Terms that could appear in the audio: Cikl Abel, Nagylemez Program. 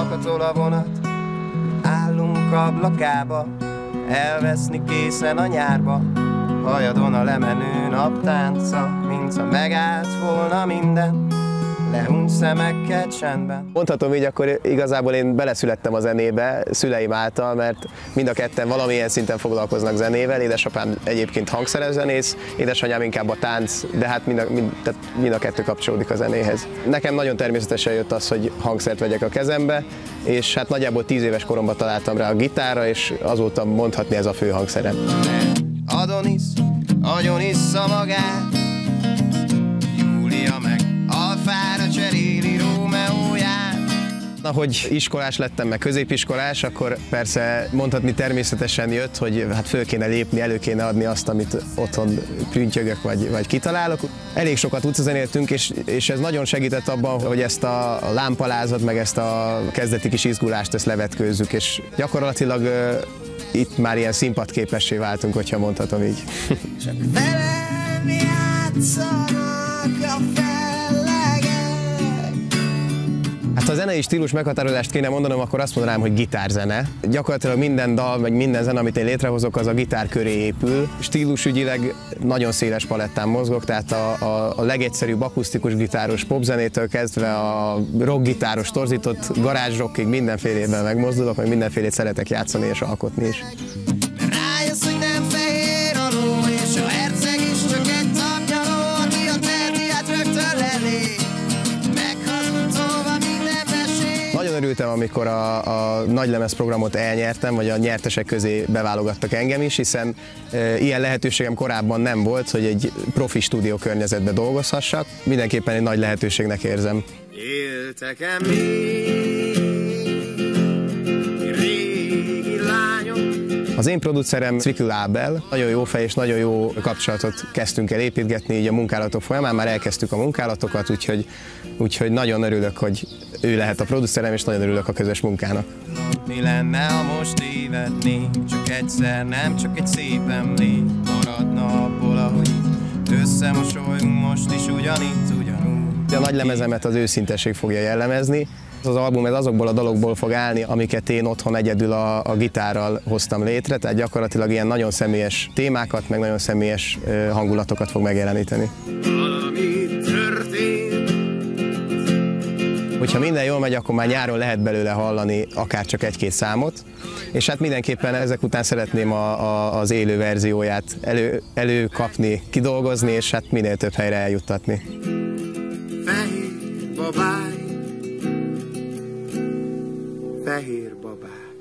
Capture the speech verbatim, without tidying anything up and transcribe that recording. Zakatol a vonat, állunk ablakába, elveszni készen a nyárba. Hajadon a lemenő naptánca, mintha megállt volna minden, lehúnyt szemekkel csendben. Mondhatom így, akkor igazából én beleszülettem a zenébe szüleim által, mert mind a ketten valamilyen szinten foglalkoznak zenével. Édesapám egyébként hangszeres zenész, édesanyám inkább a tánc, de hát mind a, mind, tehát mind a kettő kapcsolódik a zenéhez. Nekem nagyon természetesen jött az, hogy hangszert vegyek a kezembe, és hát nagyjából tíz éves koromban találtam rá a gitárra, és azóta mondhatni ez a fő hangszerem. Adonis, agyon issza magát, Júlia meg Alfára cseréli Rómeóját. Ahogy iskolás lettem, meg középiskolás, akkor persze mondhatni természetesen jött, hogy hát föl kéne lépni, elő kéne adni azt, amit otthon prüntjögök vagy, vagy kitalálok. Elég sokat utcazenéltünk, és, és ez nagyon segített abban, hogy ezt a lámpalázat, meg ezt a kezdeti kis izgulást ezt levetkőzzük, és gyakorlatilag itt már ilyen színpadképessé váltunk, hogyha mondhatom így. Velem játszanak a fellegek. Hát ha a zenei stílus meghatározást kéne mondanom, akkor azt mondanám, hogy gitárzene. Gyakorlatilag minden dal, vagy minden zene, amit én létrehozok, az a gitár köré épül. Stílusügyileg nagyon széles palettán mozgok, tehát a, a, a legegyszerűbb akusztikus gitáros popzenétől kezdve a rockgitáros torzított garázsrockig mindenfélében megmozdulok, meg mindenfélét szeretek játszani és alkotni is. Rájössz, hogy nem fehér aló, és a herceg is csak egy tapnyaló, aki a terdiát rögtön lelé. Nagyon örültem, amikor a, a nagylemez programot elnyertem, vagy a nyertesek közé beválogattak engem is, hiszen e, ilyen lehetőségem korábban nem volt, hogy egy profi stúdió környezetbe dolgozhassak. Mindenképpen egy nagy lehetőségnek érzem. Éltek-e még régi lányok? Az én producerem Cikl Abel, nagyon jó fej és nagyon jó kapcsolatot kezdtünk el építgetni így a munkálatok folyamán, már elkezdtük a munkálatokat, úgyhogy, úgyhogy nagyon örülök, hogy ő lehet a producerem, és nagyon örülök a közös munkának. Mi lenne, ha most tévedni, csak egyszer, nem csak egy szép emlék, maradna abból, ahogy összemosolyunk most is ugyanitt, ugyanúgy. A nagy lemezemet az őszintesség fogja jellemezni. Az album ez azokból a dalokból fog állni, amiket én otthon egyedül a, a gitárral hoztam létre, tehát gyakorlatilag ilyen nagyon személyes témákat, meg nagyon személyes hangulatokat fog megjeleníteni. Hogyha minden jól megy, akkor már nyáron lehet belőle hallani akár csak egy-két számot, és hát mindenképpen ezek után szeretném a, a, az élő verzióját elő, előkapni, kidolgozni, és hát minél több helyre eljuttatni. Fehér babáj, fehér babáj.